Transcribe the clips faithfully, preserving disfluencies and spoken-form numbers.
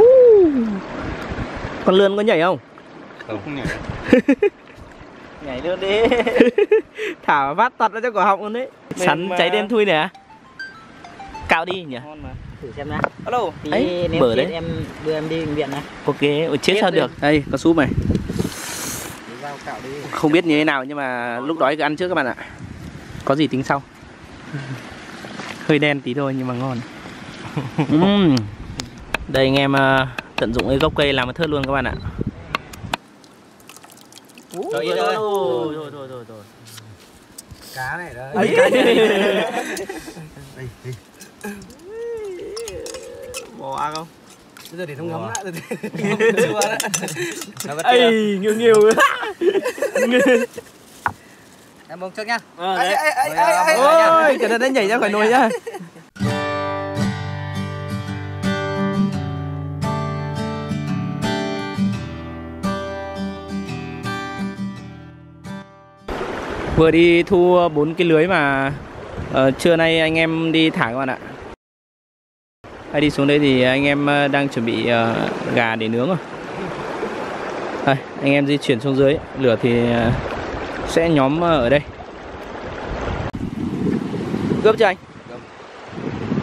uh. Con lươn có nhảy không? Không, không nhảy. Nhảy luôn đi. Thả vát tọt ra cho cổ họng luôn đấy. Sắn mà... cháy đen thui nè. Cạo đi nhỉ? Ngon mà. Thử xem nào. Alo. Ấy, bở đấy. Em đưa em đi bệnh viện này. Ok, ôi, chết sao được. Đây, có súp này. Không biết như thế nào nhưng mà lúc đói cứ ăn trước các bạn ạ. Có gì tính sau. Hơi đen tí thôi nhưng mà ngon. uhm. Đây anh em tận dụng cái gốc cây làm một thớt luôn các bạn ạ. Ủa, rồi, rồi, rồi. Rồi, rồi, rồi, rồi, rồi. Cá này đấy. Ấy, cá này. Đây, đây. Bò ăn không? Bây giờ để nó ngấm lại rồi. Ây, nhiều nhiều. Em bông trước nhá. Ây, ây, ây. Ôi, cẩn thận nó nhảy ra khỏi nồi nhá. Vừa đi thu bốn cái lưới mà uh, trưa nay anh em đi thả các bạn ạ. Hay đi xuống đây thì anh em đang chuẩn bị uh, gà để nướng rồi. Đây, anh em di chuyển xuống dưới, lửa thì uh, sẽ nhóm uh, ở đây. Gấp chưa anh? Gấp.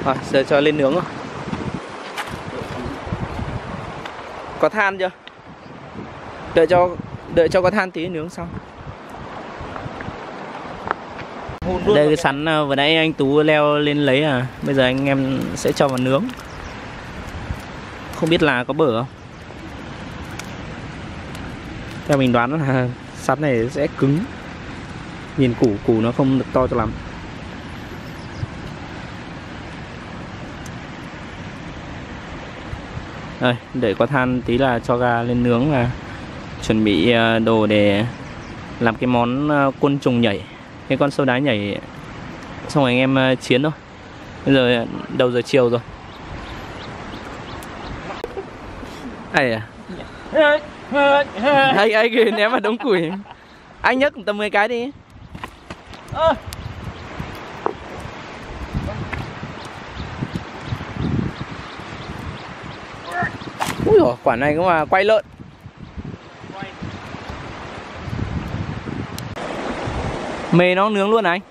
À, giờ cho lên nướng rồi. Có than chưa? Đợi cho đợi cho có than tí nướng xong. Đây cái sắn vừa nãy anh Tú leo lên lấy à. Bây giờ anh em sẽ cho vào nướng. Không biết là có bở không. Theo mình đoán là sắn này sẽ cứng. Nhìn củ, củ nó không được to cho lắm. Đây, để có than tí là cho gà lên nướng và chuẩn bị đồ để làm cái món côn trùng nhảy. Cái con sâu đá nhảy xong rồi anh em chiến thôi. Bây giờ đầu giờ chiều rồi. Ai à? Anh anh kìa, ném vào đống củi. Anh nhấc tầm mười cái đi. Ơ. Úi giời, quả này cũng mà quay lợn. Mê nó nướng luôn này anh.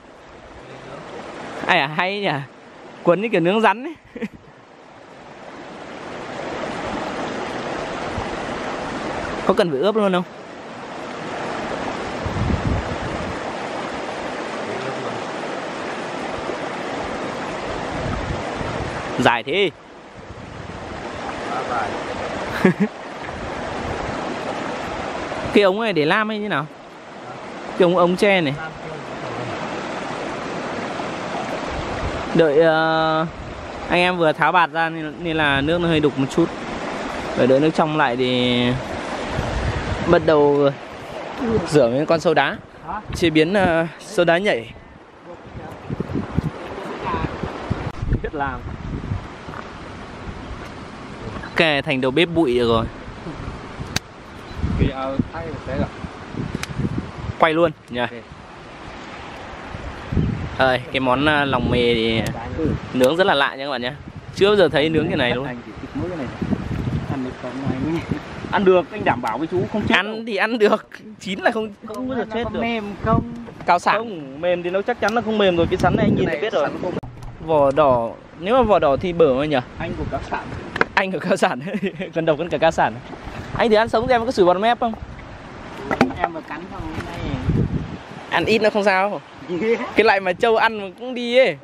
Ai à, hay nhỉ. Cuốn như kiểu nướng rắn ấy. Có cần phải ướp luôn không? Dài thế. Cái ống này để làm hay như nào? Cái ống ống tre này. Đợi uh, anh em vừa tháo bạt ra nên, nên là nước nó hơi đục một chút. Để đợi nước trong lại thì bắt đầu rửa với con sâu đá. Chế biến uh, sâu đá nhảy. Biết làm. Kè thành đầu bếp bụi rồi. Quay luôn nhỉ. Ơi, cái món lòng mề thì nướng rất là lạ nha các bạn nhé. Chưa bao giờ thấy nướng cái này luôn. Ăn được, anh đảm bảo với chú không chết. Ăn đâu. Thì ăn được, chín là không không bao giờ chết được. Mềm không? Cao sản. Không, mềm thì nó chắc chắn là không mềm rồi. Cái sắn này anh nhìn này, biết rồi. Vỏ đỏ, nếu mà vỏ đỏ thì bở mà nhỉ. Anh của cao sản. Anh của cao sản, gần đầu gần cả cao sản. Anh thì ăn sống em có sủi bọt mép không? Em mà cắn không này. Ăn ít nó không sao. Cái loại mà trâu ăn mà cũng đi ấy.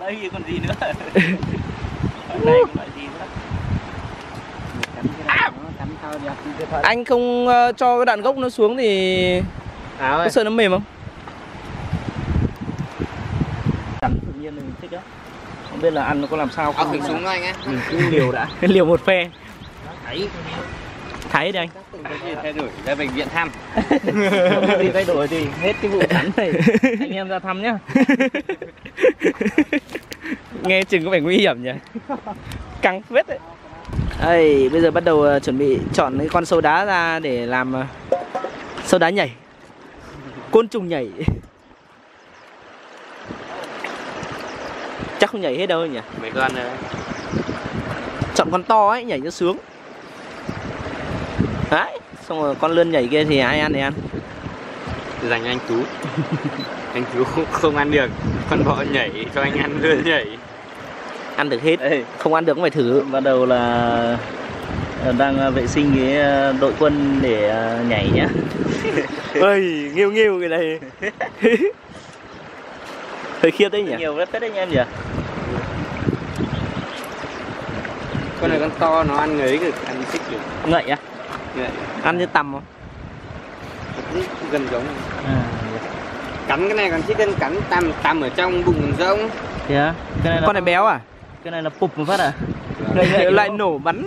Đây còn gì nữa. Này còn loại gì nữa. À. Anh không uh, cho cái đoạn gốc nó xuống thì à, có sợ nó mềm không? Cắn tự nhiên mình thích đó. Không biết là ăn nó có làm sao không. Mình xuống anh ấy. Mình cũng liều đã. Liều một phe. Thấy thấy đây anh. Thay đổi ra bệnh viện thăm. Không gì thay đổi thì hết cái vụ sắn này. Anh em ra thăm nhá. Nghe chừng có vẻ nguy hiểm nhỉ. Căng phết đấy. Ây, bây giờ bắt đầu chuẩn bị chọn cái con sâu đá ra để làm sâu đá nhảy. Côn trùng nhảy. Chắc không nhảy hết đâu nhỉ. Mấy con này. chọn con to ấy, nhảy nó sướng. Đấy, xong rồi con lươn nhảy kia thì ai ăn thì ăn. Dành anh Tú. Anh Tú không, không ăn được, con bọ nhảy cho anh ăn lươn nhảy. Ăn được hết. Ê, không ăn được cũng phải thử. Bắt đầu là đang vệ sinh cái đội quân để nhảy nhá. Ơi, nghiêu nghiêu cái này. Hơi khiếp đấy nhỉ? Nhiều rất đấy anh em nhỉ? Con này con to nó ăn ngấy được, ăn thích được. Ngậy á? Ngậy. Ăn như tầm không? Gần giống. À. Cắn cái này còn chỉ cần cắn tầm tầm ở trong bụng rông. Thế á? Cái này con này béo à? Cái này là pụp một phát à? Đấy, lại, lại nổ bắn.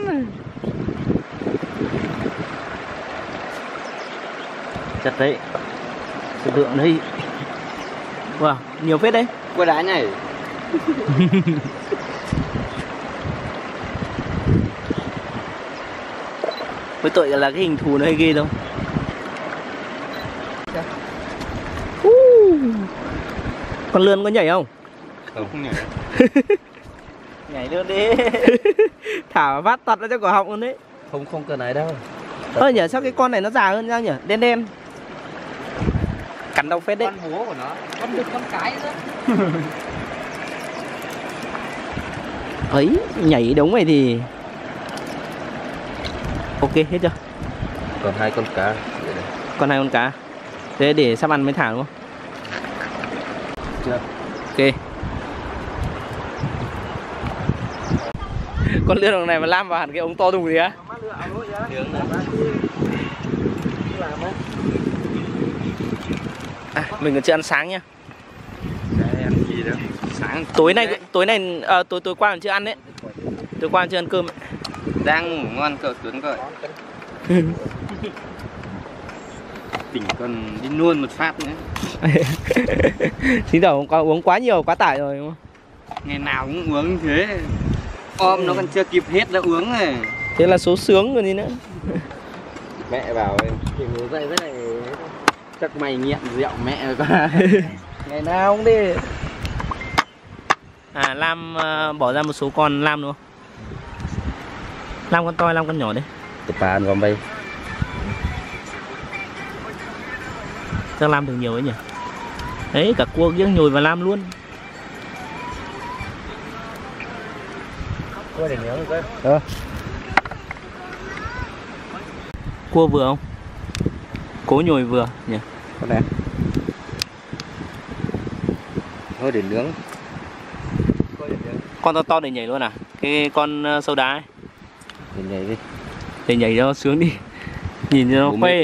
Chặt đấy. Sự lượng đấy. Wow, nhiều phết đấy. Qua đá nhảy. Với tội là cái hình thù nó hay ghê đâu. Uh, con lươn có nhảy không? Không, không nhảy. Nhảy luôn đi. Thả vắt tọt ra cho cổ họng luôn đấy. Không, không cần ấy đâu. Ơ nhỉ, sao cái con này nó già hơn ra nhỉ? Đen đen. Cắn đau phết đấy. Con hố của nó, con đực con cái nữa. Ấy, nhảy đống này thì ok hết chưa? Còn hai con cá. Còn hai con cá. Thế để sắp ăn mới thả đúng không? Chưa. Ok. Con lươn đồng này mà lam vào hẳn cái ống to đùng gì á? À, mình còn chưa ăn sáng nhá. Đấy, ăn gì đâu. Sáng tối nay đấy. Tối nay à, tối tối qua còn chưa ăn đấy. Tối qua còn chưa ăn cơm. Đang ngủ ngon cậu Tuấn rồi. Tỉnh còn đi luôn một phát nữa. Chính đầu hôm qua uống quá nhiều quá tải rồi đúng không? Ngày nào cũng uống thế. Om ừ. Nó còn chưa kịp hết đã uống rồi. Thế là số sướng rồi gì nữa. Mẹ bảo thì ngủ dậy thế này. Chắc mày nghiện rượu mẹ rồi quá. Ngày nào cũng đi. À Lam uh, bỏ ra một số con Lam đúng không? Lam con to, Lam con nhỏ đấy. Tụi bà ăn con bay. Chắc Lam được nhiều ấy nhỉ? Đấy, cả cua kia nhồi vào Lam luôn. Cua để nướng rồi cơ. Cua vừa không? Cố nhồi vừa nhỉ? Con này. Thôi để nướng. Con to to để nhảy luôn à? Cái con sâu đá ấy. Để nhảy đi. Để nhảy cho sướng đi. Nhìn cho nó khoe.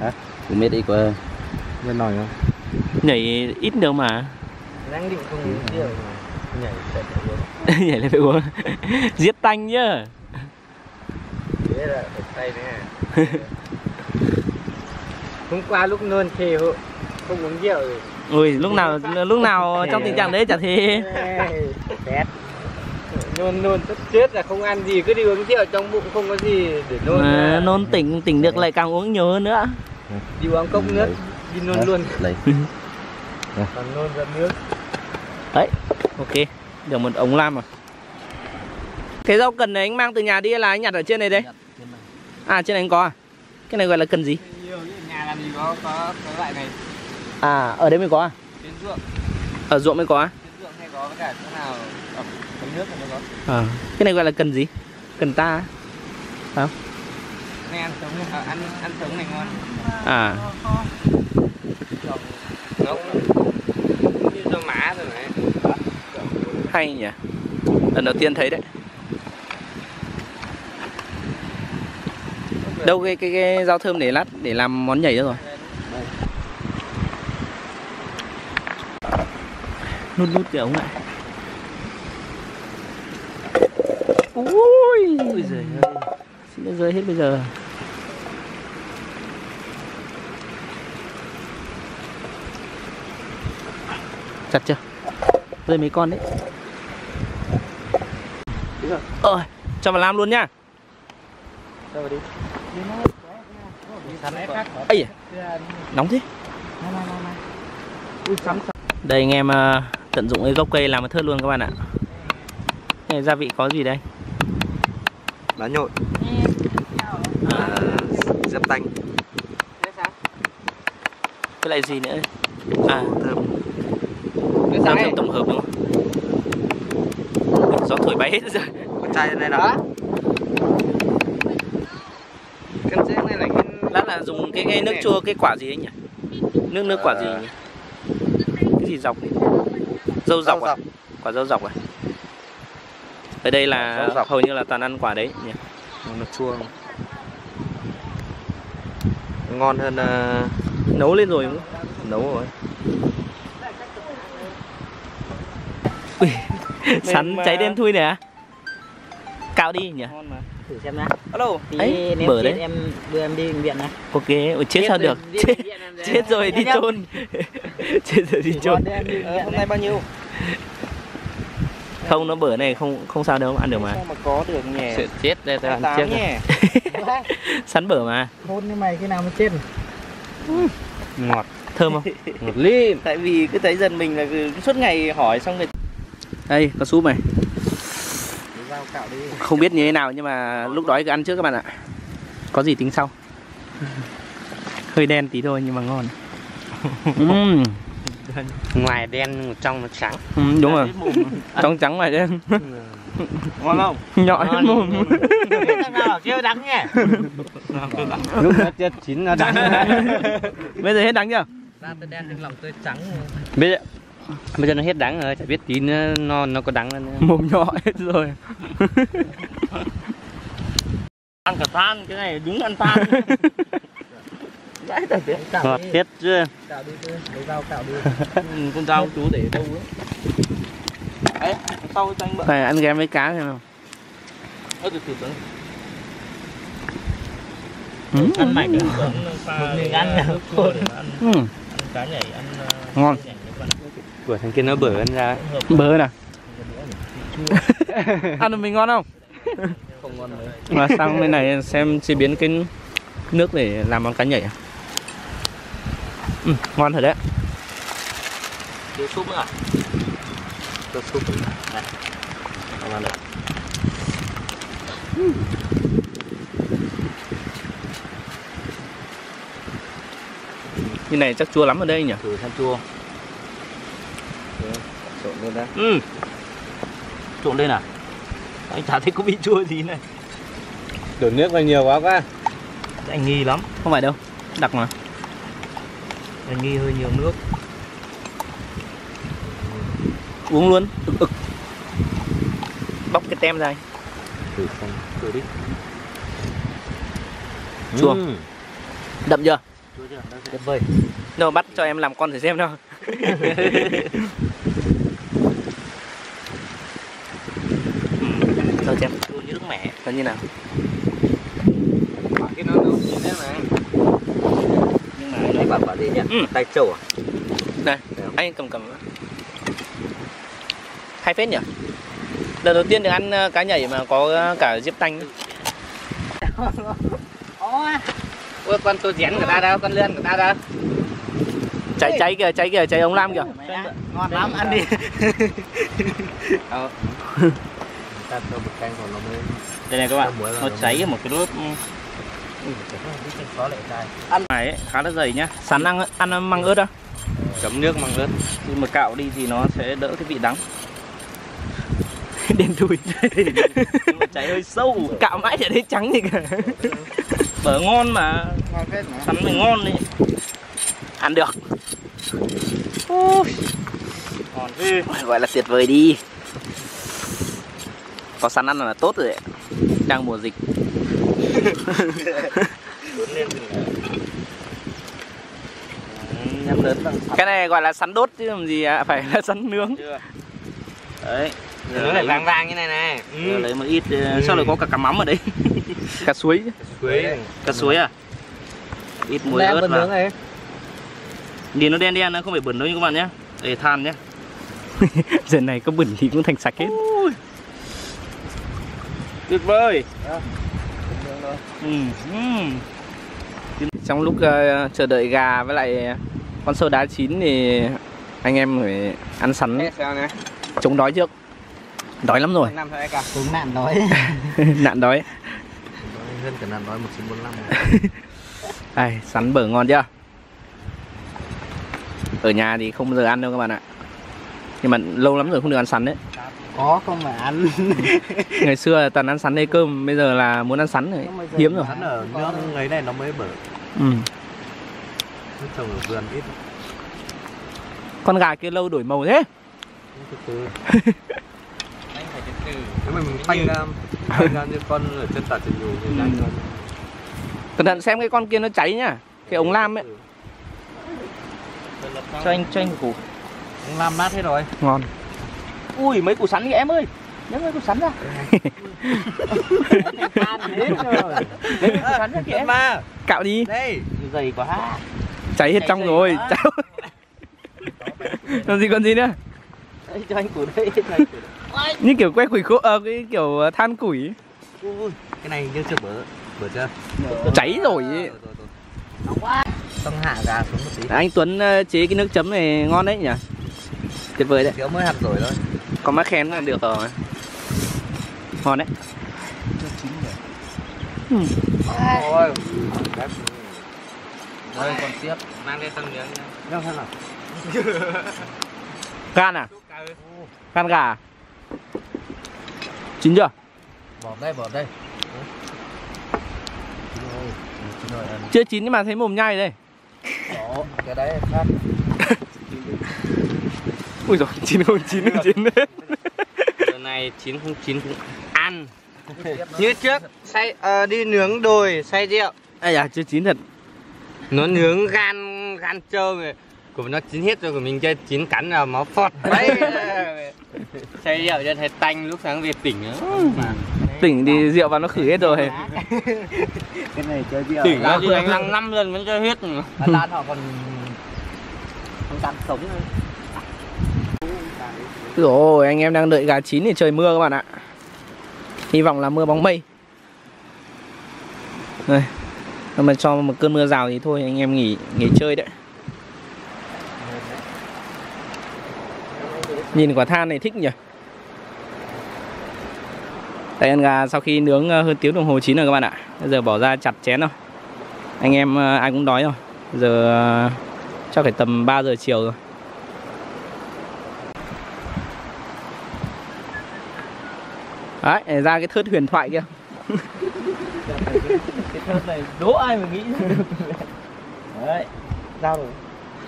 Hả? Bốn mét đi qua. Lên nổi không? Nhảy ít đâu mà. Đang định không nhiều. Nhảy chạy uống. Nhảy lên phải uống. Giết tanh nhá. Thế là phải tay đấy à. Hôm qua lúc nôn thì không uống rượu rồi. Ui, lúc nào lúc nào trong tình trạng đấy chả thế. Nôn nôn tất chết là không ăn gì, cứ đi uống rượu trong bụng không có gì để nôn. À, nôn tỉnh tỉnh được lại càng uống nhiều hơn nữa. Đi uống cốc nước, đi nôn luôn. Đấy. Còn nôn ra nước. Đấy, ok. Được một ống lam rồi. Cái rau cần này anh mang từ nhà đi là anh nhặt ở trên này đấy. À trên này anh có à? Cái này gọi là cần gì? Nhà làm gì có có cái loại này. À ở đây mới có à? Trên ruộng. Ở ruộng mới có á? Trên ruộng hay có, với cả chỗ nào ở nước thì mới có. À, cái này gọi là cần gì? Cần ta á? Phải không? Này ăn sống này, ăn ăn sống này ngon. À. Nấu như rau má rồi này. Hay nhỉ. Lần đầu tiên thấy đấy. Đâu cái, cái cái rau thơm để lát để làm món nhảy nữa rồi. Nút nút kiểu này. Ui, ui giời ơi. Xin nó rơi hết bây giờ. Chặt chưa? Rơi mấy con đấy. Đúng rồi. Ờ, cho vào làm luôn nhá. Cho vào đi. Ây à, nóng thế. Đây anh em tận dụng cái gốc cây làm một thớt luôn các bạn ạ. Này, gia vị có gì đây? lá nhội, à, dấp tanh. Cái lại gì nữa? À, thơm. Cái giam thơm tổng hợp đúng không? Gió thổi bay hết rồi. Con trai này đó. Cái dễ này là cái... Lát là dùng cái, cái nước chua, cái quả gì ấy nhỉ? Nước nước quả gì nhỉ? Cái gì dọc này? Dâu dọc à? Quả dâu dọc à? Ở đây là hầu như là toàn ăn quả đấy nhỉ? Nước chua không? Ngon hơn... Uh... Nấu lên rồi không? Nấu rồi. Sắn mà... cháy đêm thui nè. Cạo đi nhỉ? Ngon mà. Thử xem nào. Alo. Ấy, mở đấy. Em đưa em đi bệnh viện này. Ok, ôi chết, chết sao được? Đi, chết, đi chết rồi đi chôn. Chết rồi đi chôn. Ờ, hôm nay bao nhiêu? Không, nó bở này không không sao đâu, ăn được mà. Sao mà có được nhỉ? Sự chết đây ta ăn chết rồi. Sắn bở mà. Hôn cái mày cái nào mà chết. Ngọt, thơm không? Ngọt lim. Tại vì cứ thấy dần mình là cứ suốt ngày hỏi xong rồi. Đây, có súp này. Không biết như thế nào nhưng mà lúc đói cứ ăn trước các bạn ạ. Có gì tính sau. Hơi đen tí thôi nhưng mà ngon. uhm. Ngoài đen trong nó trắng. Ừ, đúng rồi. Trong trắng ngoài đen. Ngon không? Nhỏ hết mồm. Chưa đắng nhỉ? Lúc hết chín nó đắng. Bây giờ hết đắng chưa? Ra tôi đen nhưng lòng tôi trắng. Bây giờ bây giờ nó hết đắng rồi, chả biết tí nữa nó nó có đắng nữa. Mồm nhỏ hết rồi. Ăn cả than, cái này đúng ăn than. Ngọt hết chưa? Cạo đi chứ, lấy dao cạo đi. Ừ, con dao chú để đâu ấy. Sau cho anh bận. Phải ăn ghém với cá xem nào. Ơ từ từ từ. Ừ. Ăn mảnh được không? Một mình ăn là cốt. Ừ. Ăn cá nhảy ăn ngon. Của thằng kia nó bở ăn ra. Bở nào? Ăn được mình ngon không? Không ngon mấy. Mà sang bên này xem chế biến cái nước để làm món cá nhảy à? Ừ, ngon thật đấy. Đưa súp nữa à? Đưa súp nữa à? Không ăn được. uhm. Như này chắc chua lắm ở đây nhỉ? Thử xem chua. Trộn lên đã. Ừ. Trộn lên à? Anh chả thấy có bị chua gì này. Đổ nước vào nhiều quá quá. Anh nghi lắm. Không phải đâu, đặc mà. Anh nghi hơi nhiều nước. Uống luôn. Ực ực. Bóc cái tem ra anh. Thử xem, thử đi. Chua. Ừ. Đậm chưa? Chua chưa? Đậm vơi. Đâu bắt cho em làm con thử xem đâu. Sao xem? Chua như nước mẹ. Nó như nào? Cái nó nó như thế này. Nhưng mà nó bảo bảo gì nhỉ? Ừ. Tay trâu à? Đây, anh cầm cầm. Hay phết nhỉ? Lần đầu tiên được ăn cá nhảy mà có cả diếp tanh. Ôi con tô dén của ta đâu, con lươn của ta đâu. Cháy cháy kìa, cháy kìa, cháy ống lam kìa. Ngon lắm, ăn đi. Đây này các bạn, nó cháy một cái đốt. Ăn này khá là dày nhá. Sắn ăn ăn măng ớt á. Chấm nước măng ớt. Nhưng mà cạo đi thì nó sẽ đỡ cái vị đắng. Đen thui. Cháy hơi sâu. Cạo mãi chả thấy trắng gì cả. Bở ngon mà. Sắn thì ngon đấy. Ăn được. Gọi là tuyệt vời đi. Có sắn ăn là tốt rồi đấy. Đang mùa dịch. Cái này gọi là sắn đốt chứ làm gì à? Phải là sắn nướng. Đấy, giờ nó lại vàng vàng như này này. Ừ. Lấy một ít, ừ. Sao lại có cả cá mắm ở đấy? Cá suối. Cá suối à? Ít muối ớt vào. Nhìn nó đen đen nó không phải bẩn đâu như các bạn nhé. Để than nhé. Giờ này có bẩn thì cũng thành sạch hết. Ui. Tuyệt vời. À. Ừ. Ừ. Trong lúc uh, chờ đợi gà với lại con sâu đá chín thì anh em phải ăn sắn chống đói trước. Đói lắm rồi. Nạn đói. Nạn đói. hơn cả là nói một chín bốn lăm. Đây, sắn bở ngon chưa? Ở nhà thì không bao giờ ăn đâu các bạn ạ. Nhưng mà lâu lắm rồi không được ăn sắn đấy. Có không mà ăn. Ngày xưa là toàn ăn sắn lấy cơm, bây giờ là muốn ăn sắn rồi, hiếm rồi. Sắn ở nước ấy này nó mới bở. Ừ. Nước trồng ở vườn ít. Con gà kia lâu đổi màu thế. Từ từ. Anh phải từ từ. Thế mình phanh ra, phanh ra như con ở chân tả chân nhù thì nhanh hơn. Cẩn thận xem cái con kia nó cháy nhá. Cái ống lam ấy. Cho anh, cho anh củ. Ống lam nát hết rồi. Ngon. Ui, mấy củ sắn kìa em ơi. Nhớ mấy củ sắn ra. Đấy rồi. Đấy củ sắn ra kìa em. Cạo đi. Đây, dày quá. Cháy hết trong rồi. Cháu. Còn gì còn gì nữa? Đấy, cho anh củ đây. Như kiểu que củi khô, à, cái kiểu than củi. Ui, cái này như chưa bở, bở chưa? Cháy rồi. Rồi, rồi, rồi. Xong hạ gà xuống một tí. À, anh Tuấn chế cái nước chấm này ngon đấy nhỉ? Tuyệt vời đấy. Thiếu mới hạt rồi thôi. Có má khen là được rồi. Ngon đấy. Ừ. Ôi. Đây còn tiếp, mang lên tầng miếng nhá. Đâu sao nào? Gan à? Gan gà. Chín chưa? Bỏ đây, bỏ đây. Chưa chín nhưng mà thấy mồm nhai đây. Đó, cái đấy khác. Ui giời, chín không chín không chín. Giờ này chín không chín cũng ăn. Như trước, xay uh, đi nướng đồi, xay rượu. Ây da, chưa chín thật. Nó nướng gan, gan trâu rồi. Của nó chín hết rồi, của mình chơi chín cắn là máu phọt. Đấy. Xay rượu cho thấy tanh, lúc sáng về tỉnh nữa. Mà. Tỉnh thì rượu vào nó khử hết rồi. Cái này chơi rượu. Tỉnh nó đi đánh năm lần vẫn chơi hết. Lan họ còn không cắn sống thôi. Rồi anh em đang đợi gà chín thì trời mưa các bạn ạ. Hy vọng là mưa bóng mây. Đây. Mà cho một cơn mưa rào thì thôi anh em nghỉ nghỉ chơi đấy. Nhìn quả than này thích nhỉ. Đây, ăn gà sau khi nướng hơn tiếng đồng hồ chín rồi các bạn ạ. Bây giờ bỏ ra chặt chén thôi. Anh em ai cũng đói rồi. Bây giờ chắc phải tầm ba giờ chiều rồi. Đấy, ra cái thớt huyền thoại kia. Cái thớt này đố ai mà nghĩ được. Đấy, ra rồi.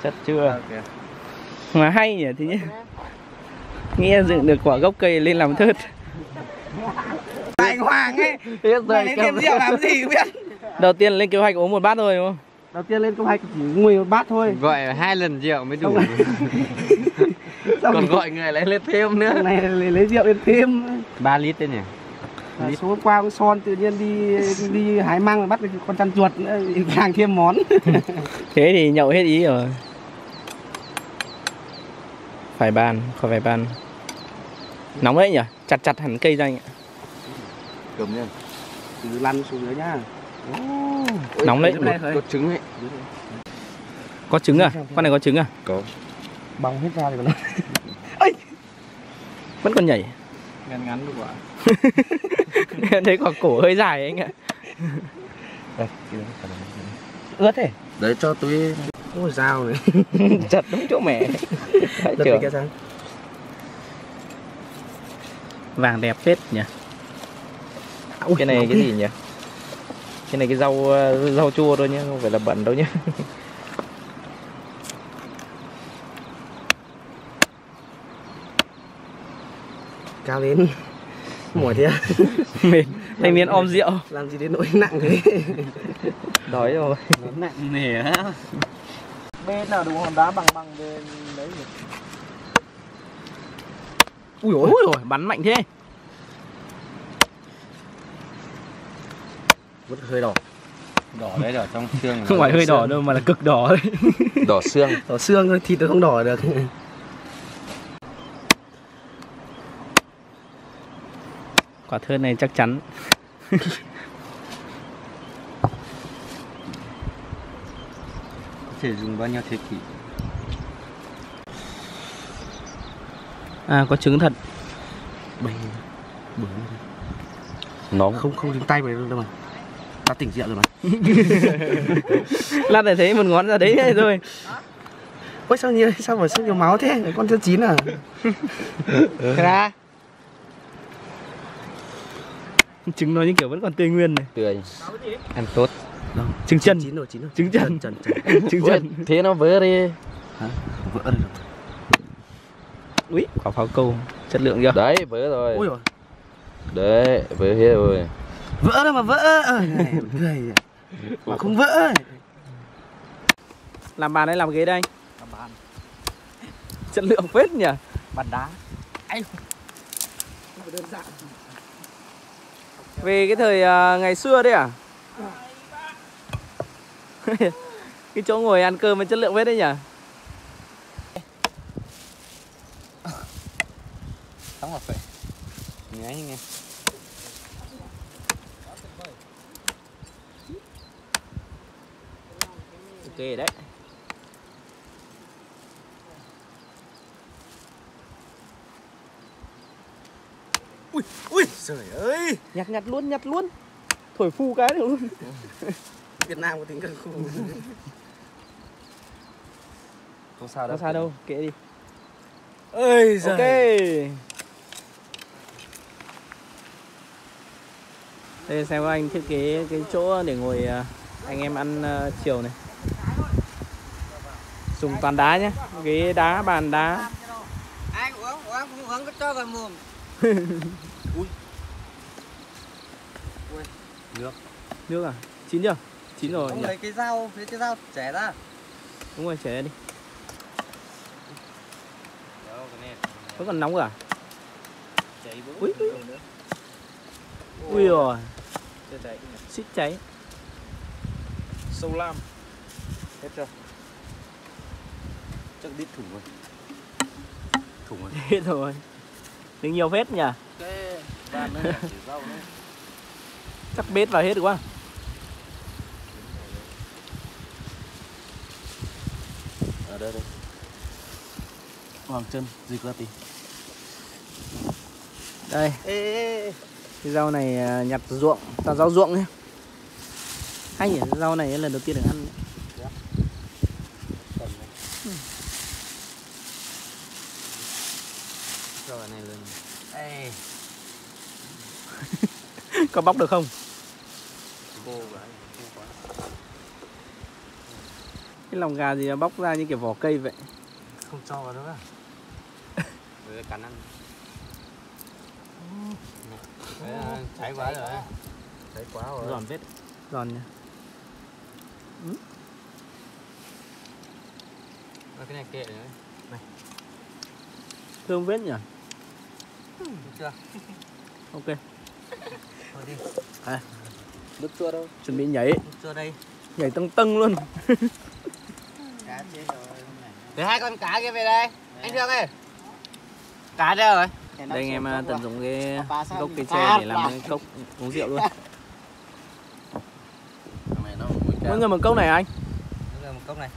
Chất chưa. Mà hay nhỉ thì nhé. Nghe dựng được quả gốc cây lên làm thớt. Anh Hoàng ấy. Mày lấy thêm rượu làm gì biết. Đầu tiên lên kế hoạch uống một bát thôi đúng không? Đầu tiên lên kế hoạch chỉ ngồi một bát thôi. Gọi là hai lần rượu mới đủ. Còn gọi người lấy lên thêm nữa. Còn này lấy, lấy rượu lên thêm ba lít đấy nhỉ. À, số hôm qua cũng son tự nhiên đi đi hái măng mà bắt được con chăn chuột nữa, càng thêm món. Thế thì nhậu hết ý rồi. Phải bàn, khỏi phải bàn. Nóng đấy nhỉ, chặt chặt hẳn cây ra anh ạ. Cầm lên. Từ lăn xuống dưới nhá. Oh, nóng đấy, có trứng đấy. Có trứng à? Con này có trứng à? Có. Bong hết ra thì còn. Ây! Vẫn còn nhảy. Ngắn ngắn được quả. Thấy quả cổ hơi dài anh ạ. Đây, ướt thế. Đấy cho túi. Ôi dao này. Chặt đúng chỗ mẹ. Vàng đẹp phết nhỉ. Ui, cái này cái gì nhỉ? Cái này cái rau rau chua thôi nhé, không phải là bẩn đâu nhé. Cao đến mỏi thế. Mệt. Thanh niên om rượu. Làm gì đến nỗi nặng thế. Đói rồi. Nó nặng nề á. Bên nào đúng hòn đá bằng bằng bên đấy nhỉ? Ui dồi ôi, bắn mạnh thế. Vứt hơi đỏ. Đỏ đấy, đỏ trong xương. Không phải hơi đỏ đâu mà là cực đỏ đấy. Đỏ xương. Đỏ xương thôi, thịt nó không đỏ được. Quả thớt này chắc chắn. Có thể dùng bao nhiêu thế kỷ. À, có trứng thật. Bầy. Bầy. Nó không không dính tay vào đâu mà. ta tỉnh rượu rồi mà. Lát lại thấy một ngón ra đấy rồi. Ôi sao như sao mà sưng nhiều máu thế? Con chưa chín à? Ra. Trứng nó như kiểu vẫn còn tươi nguyên này. Tươi. Ăn tốt. Đâu? Trứng chân. Chín rồi, chín rồi. Trứng chân. Trứng chân. Trứng chân. Thế nó vỡ đi. Hả? Vỡ rồi. Úi, quả pháo câu chất lượng chưa? Đấy, vỡ rồi. Úi rồi. Đấy, vỡ hết rồi. Vỡ đâu mà vỡ. Ôi, này, cười mà không vỡ. Làm bàn hay làm ghế đây? Làm bàn. Chất lượng phết nhỉ? Bàn đá. Ấy. Đơn giản. Về cái thời uh, ngày xưa đấy à? Cái chỗ ngồi ăn cơm mà chất lượng phết đấy nhỉ? Thắng rồi. Nhái nghe. Ok đấy. Ui, ui, trời ơi. Nhặt nhặt luôn, nhặt luôn. Thổi phu cái được luôn. Việt Nam có tính cần khu. Không sao đâu. Không sao đâu, kệ đi. Ơi giời. Ok. Đây xem các anh thiết kế cái chỗ để ngồi anh em ăn chiều này. Dùng toàn đá nhé, ghế đá, bàn đá. Ai uống, uống cũng uống cái cho vào mồm. Ui. Ui. Nước. Nước à? Chín chưa? Chín rồi. Ông lấy cái dao, lấy cái dao chẻ ra. Đúng rồi, chẻ đi. Đâu, cái này. Vẫn còn nóng à? Chảy bố. Ui. Ui rồi. Xít cháy. Sâu lam. Hết chưa? Chắc đít thủng rồi. Thủng rồi. Hết rồi. Đừng nhiều vết nhỉ? Cái bàn này chỉ rau nữa. Chắc bết vào hết được quá. Ở đây đây. Hoàng chân, dịch ra tí. Đây. Ê, ê, ê. Cái rau này nhặt ruộng, toàn rau ruộng nhé. Hay nhỉ, rau này lần đầu tiên được ăn. Này lên. Ê. Có bóc được không? Cái lòng gà gì mà bóc ra như kiểu vỏ cây vậy? Không cho vào nữa. Vừa cắn ăn. Cháy quá rồi. Cháy quá rồi. Giòn vết. Giòn nha. Ừ. Cái này kệ nữa. Này. Thơm vết nhỉ? Chưa? Ok. Thôi đi. À. Nước chua đâu? Chuẩn bị nhảy. Nước chua đây. Nhảy tưng tưng luôn. Cá chết rồi. Để hai con cá kia về đây. Để. Anh Thương ơi. Cá đây rồi. Đây anh em tận rồi. Dụng cái cốc cái tre để làm cái cốc uống rượu luôn. Mỗi người một cốc này anh. Mỗi người một cốc này.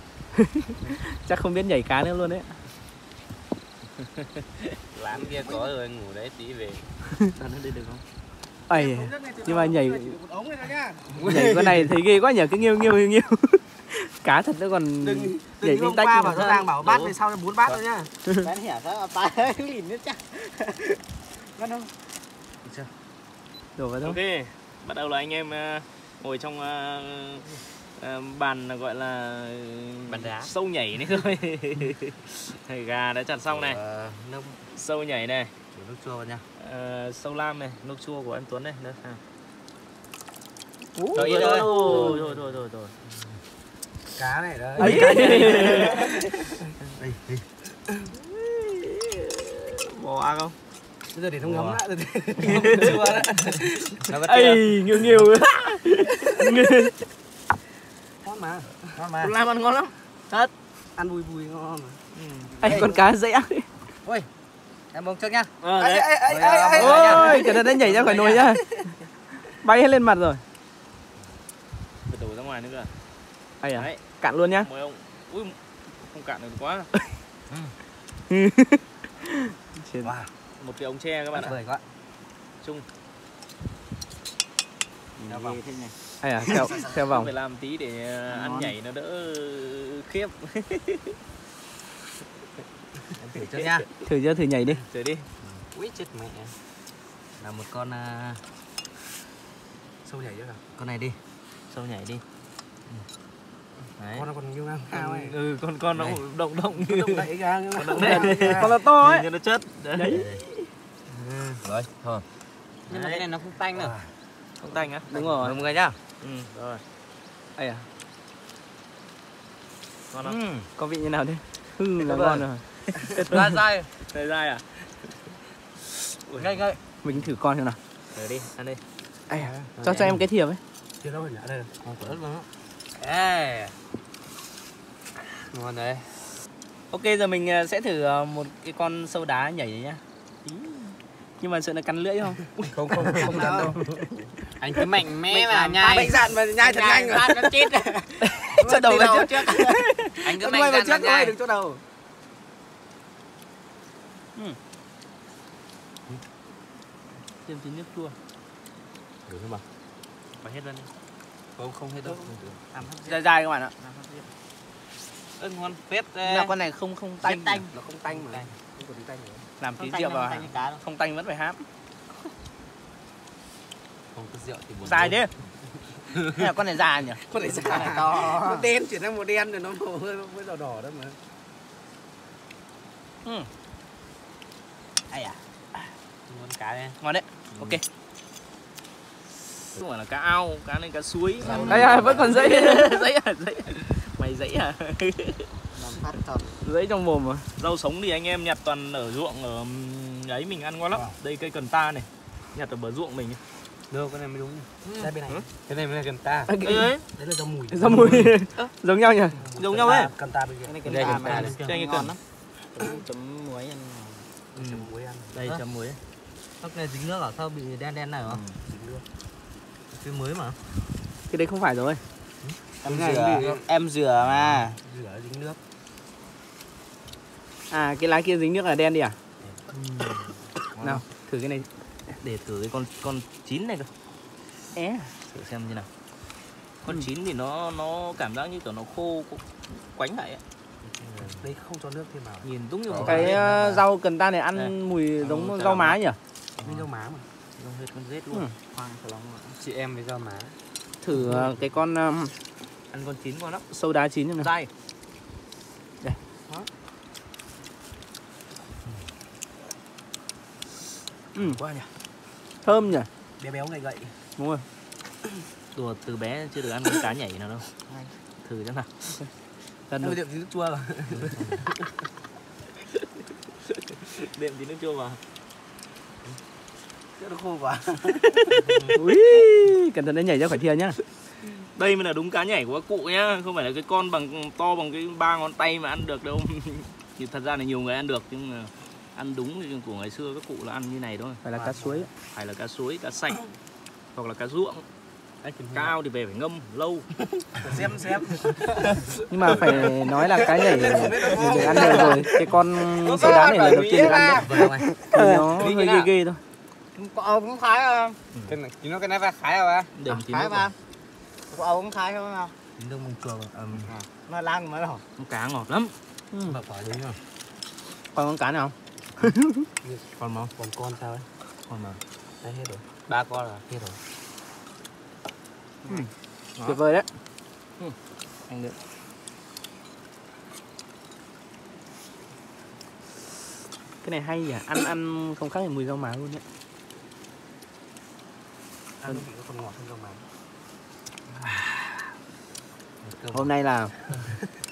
Chắc không biết nhảy cá nữa luôn đấy. Lán kia có rồi ngủ đấy tí về. Sao nó đi được không? Ây, nhưng mà nhảy nhảy con này thấy ghê quá nhỉ, cứ nghiêu nghiêu nghiêu. Cá thật nó còn đừng, để đừng tách vào nó đang bảo bát về sau nó bốn bát thôi nhá. Bán hẻ ra tay ấy lìn hết chắc. Bắt đâu. Chưa. Đổ vào đâu. Ok, bắt đầu là anh em ngồi trong uh, bàn là gọi là bàn đá. Sâu nhảy đấy thôi. Gà đã chặt xong này. Ờ, sâu nhảy này. Nước chua vào nha. Ờ, sâu lam này, nước chua của em Tuấn này. Đó. À. Ủa, rồi, rồi, rồi. Rồi, rồi, rồi, rồi, rồi. Cá này đấy. Ấy, cá này. Đây, đây. Bỏ ăn không? Bây giờ để nó ngấm lại rồi. Nước chua đấy. Ấy, nhiều nhiều. Ngon mà. Ngon mà. Làm ăn ngon lắm. Thật. Ăn bùi bùi ngon mà. Ừ. Ê, ê, con ê, cá dễ ăn. Ôi. Em bông trước nhá. Ờ đấy. Ê, ê, ê, ê, ôi, cái đợt đấy nhảy ra khỏi nồi nhá. Bay hết lên mặt rồi. Phải đổ ra ngoài nữa cơ. Ấy à. Đấy. Cạn luôn nhá. Mời ông. Ui, không cạn được quá. Wow. Một cái ống tre các bạn ạ. Vời quá. Chung. Theo vòng thế này. Hay à, theo, theo vòng. Phải làm tí để ăn ngon. Nhảy nó đỡ khiếp. Em thử cho nha. Thử cho thử nhảy đi. Thử đi. Úi chết mẹ. Là một con uh... sâu nhảy chứ à? Con này đi. Sâu nhảy đi. Ừ. Đấy. Con nó còn nhiều ngang cao ấy. Ừ, con con nó động động như động đậy ra. Con nó to ấy. Nhìn nó chất. Đấy. Đấy. Rồi, thôi. Nhưng đấy. Mà cái này nó không tanh nữa. À. Không tanh á? Đúng rồi. Mọi người nhá. Ừ, rồi. Ây à. Ngon không? Ừ. Có vị như nào thế? Ừ, là ngon rồi. Ra dai. Ra dai à? Ui, ngay ngay. Mình thử con xem nào. Thử đi, ăn đi. Ây à, cho cho, cho em cái thiệp ấy. Thiệp đâu nhả đây. Ngon quá luôn á. Ê. Ngon đấy. Ok, giờ mình sẽ thử một cái con sâu đá nhảy nhá. Nhưng mà sợ nó cắn lưỡi không? Không, không, không cắn đâu. Anh cứ mạnh mẽ mà nhai. Mạnh dạn mà nhai thật nhanh rồi. Nó chết. Cho đầu vào trước. Anh cứ mạnh dạn mà nhai. Đừng cho đầu. Thêm tí nước chua. Được không bà? Bà hết lên đi. Không, không hết đâu. Dài dài các bạn ạ. Ơ ngon phết. Nào con này không không tanh. Nó không tanh mà. Không có tí tanh nữa. Làm tí rượu vào không tanh vẫn phải hám. Không có rượu thì buồn. Dài thế. Là con này già nhỉ? Con này già này to. Nó đen chuyển sang màu đen rồi nó màu hơi mới đỏ đỏ đó mà. Ừ. Ai à. Ngon cá đây. Ngon đấy. Ừ. Ok. Đúng là cá ao, cá này cá suối. Đây à, vẫn còn dãy. Dãy à, dãy. Mày dãy à? Dãy trong mồm mà. Rau sống thì anh em nhặt toàn ở ruộng ở ấy mình ăn ngon lắm. Wow. Đây cây cần ta này, nhặt ở bờ ruộng mình. Được, cái này mới đúng. Đây bên này. Ừ. Cái này mới là cần ta. Đấy, đấy. Đấy là rau mùi. Rau mùi. Giống nhau nhỉ? Giống nhau đấy. Cần ta bên kia. Cái này cần ta mà. Cho anh cái cần lắm. Chấm muối ăn. Ừ. Chấm muối ăn. Đây à. Chấm muối. Tóc này dính nước ở sao bị đen đen này hả? Ừ. Dính nước. Cái mới mà. Cái đấy không phải rồi. Em rửa, em rửa mà. Rửa dính nước. À cái lá kia dính nước là đen đi à? Ừ. Nào, thử cái này. Để thử cái con con chín này cơ. É, thử xem như nào. Con ừ. chín thì nó nó cảm giác như kiểu nó khô quánh lại ấy. Đấy không cho nước thêm vào. Nhìn đúng như một cái rau cần ta này ăn đây. Mùi giống ừ, rau má nhỉ? Như rau má mà. Rau hết con rết luôn. Ừ. Khoang lắm. Chị em với rau má. Thử ừ. cái con um... ăn con chín con lắm. Sâu đá chín này. Dai. Đây. Đó. Ừ. Quá nhỉ. Thơm nhỉ. Bé béo gầy gậy. Đúng rồi. Đùa từ bé chưa được ăn con cá nhảy nào đâu. Thử xem nào. Đệm tí nước chua vào. Đệm tí nước chua vào. Rất là khô quá. Ui, cẩn thận đấy nhảy ra khỏi thìa nhá. Đây mới là đúng cá nhảy của các cụ nhá, không phải là cái con bằng to bằng cái ba ngón tay mà ăn được đâu. Thì thật ra là nhiều người ăn được nhưng mà ăn đúng của ngày xưa các cụ là ăn như này thôi. Phải là cá suối, phải là cá suối, cá sạch hoặc là cá ruộng. Cao thì về phải ngâm lâu. Xem xem. Nhưng mà phải nói là cái nhảy để ăn được rồi. Cái con sâu đá này là đầu tiên được ăn đấy. Nó hơi ghê ghê thôi. Ờ cũng khái à. Cái này nó cái này phải khái à. Đừng chín. Khái ba. Ờ cũng khái không nào. Chín đông mùng cờ à. Nó lan mới rồi. Con cá ngọt lắm. Mà phải đấy rồi. Còn con cá nào không? Còn mà còn con sao ấy? Còn mà. Đấy hết rồi. Ba con là hết rồi. Ừ. Tuyệt vời đấy. Ừ. Anh được. Cái này hay nhỉ, ăn ăn không khác gì mùi rau má luôn đấy. Ăn vị nó còn ngọt hơn rau má. Hôm nay là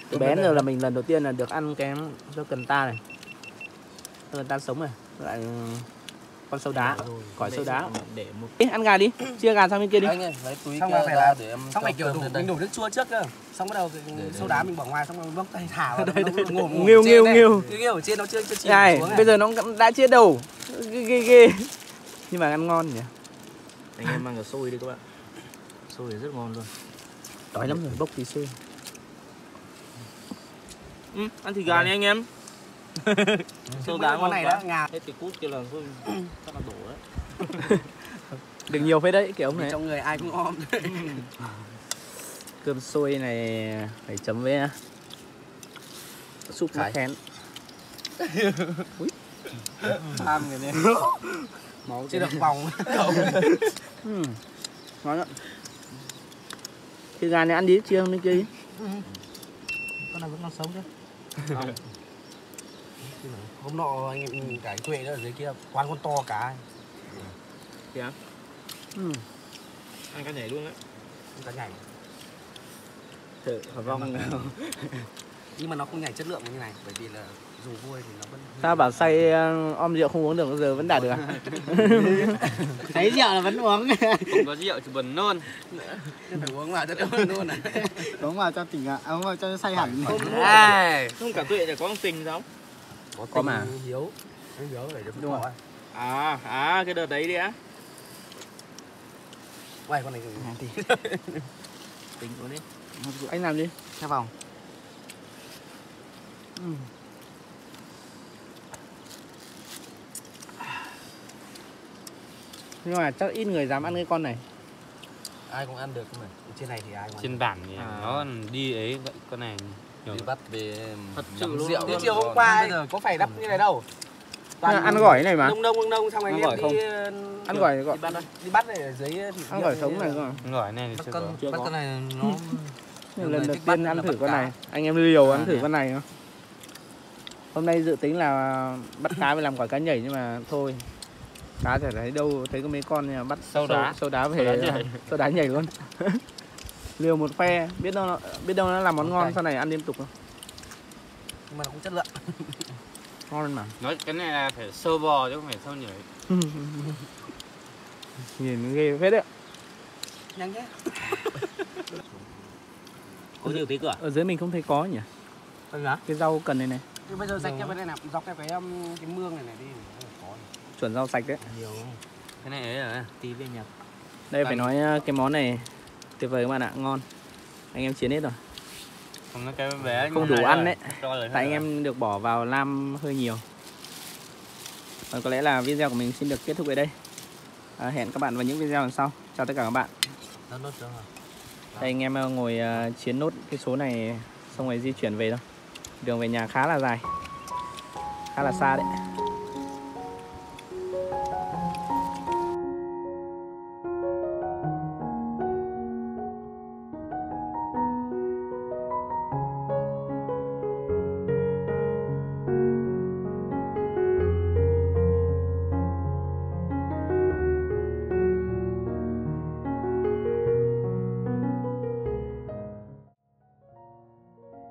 từ bé giờ là mình lần đầu tiên là được ăn cái rau cần ta này. Rau cần ta sống này, lại con sâu đá, gỏi sâu đá. Để một... Ê, ăn gà đi, chia gà sang bên kia đi. Anh ơi, lấy túi xong phải là để em xong phải kiểu đủ mình đổ nước chua trước cơ. Xong bắt đầu sâu đá mình bỏ ngoài xong rồi bóc tay thả vào đây, đây. Ngổ nghiêu nghiêu nghiêu. Nghiêu ở trên nó chưa chưa chín xuống này. Bây giờ nó đã chia đầu. Ghê ghê. Nhưng mà ăn ngon nhỉ. Anh em mang cả xôi đi các bạn. Xôi thì rất ngon luôn. Đói lắm rồi, bốc tí xôi. Ừ, ăn thịt gà đi anh em. Sâu đá con này đó, ngà. Hết cái cút kia là thôi, chắc là đổ đấy. Được nhiều phết đấy, kiểu này trong người ai cũng om đấy. Cơm xôi này phải chấm với súp mắc khén. Tham người này. Máu chứ được vòng. Ngon lắm. Cái gà này ăn đi chưa không kia? Con này vẫn còn sống chứ. Không. Hôm nọ anh em cải quệ đó ở dưới kia quán con to cá. Kìa. Ừ. Ăn cá nhảy luôn đấy. Cá nhảy. Thử hả vong. Nhưng mà nó không nhảy chất lượng như này bởi vì là dù vui thì nó vẫn. Sao bảo say om rượu không uống được giờ vẫn đạt được à? Thấy rượu là vẫn uống. Không có rượu thì bẩn luôn. Phải uống vào cho nó luôn này. Uống vào cho tỉnh ạ, à, uống vào cho say hẳn. Không, không, à. Không cả tuệ để có tình không? Có, có mà. Hiếu. Hiếu phải được đúng không? À, à cái đợt đấy đi á. Quay con này thì tính uống đi. Anh làm đi, theo vòng. Ừ. Nhưng mà chắc ít người dám ăn cái con này. Ai cũng ăn được mà. Trên này thì ai cũng ăn. Trên bản thì à. Nó đi ấy vậy con này. Đi bắt về thật sự luôn. Rượu. Chiều hôm qua giờ có phải đắp ừ. như này đâu. Toàn ăn gỏi thế này mà. Nông nông nông xong anh em đi không? Ăn gỏi đi bắt đây. Đi bắt này ở dưới thì ăn gỏi sống này cơ. Gỏi này thì bắt, bắt con này nó lần đầu tiên ăn thử con này. Anh em liều ăn thử con này không? Hôm nay dự tính là bắt cá về làm quả cá nhảy nhưng mà thôi. Cá chả thấy đâu, thấy có mấy con nhà bắt sâu đá, sâu đá về sâu đá nhảy, sâu đá nhảy luôn. Liều một phe, biết đâu nó, biết đâu nó làm món ngon sau này ăn liên tục không. Nhưng mà nó cũng chất lượng. Ngon mà. Nói cái này là phải sâu bò chứ không phải sâu nhảy. Nhìn ghê phết đấy. Nhanh thế. Có nhiều tí cửa. Ở dưới mình không thấy có nhỉ? Cái rau cần này này. Thì bây giờ dọc cái bên này là dọc cái cái, cái mương này này đi có chuẩn rau sạch đấy. Nhiều. Cái này ấy là tí về nhập. Đây phải nói cái món này tuyệt vời các bạn ạ, ngon. Anh em chiến hết rồi. Không, cái bé không đủ ăn đấy. Tại anh rồi. Em được bỏ vào lam hơi nhiều. Và có lẽ là video của mình xin được kết thúc ở đây. À, hẹn các bạn vào những video lần sau. Chào tất cả các bạn. Đây anh em ngồi uh, chiến nốt cái số này xong rồi di chuyển về thôi. Đường về nhà khá là dài, khá là xa đấy.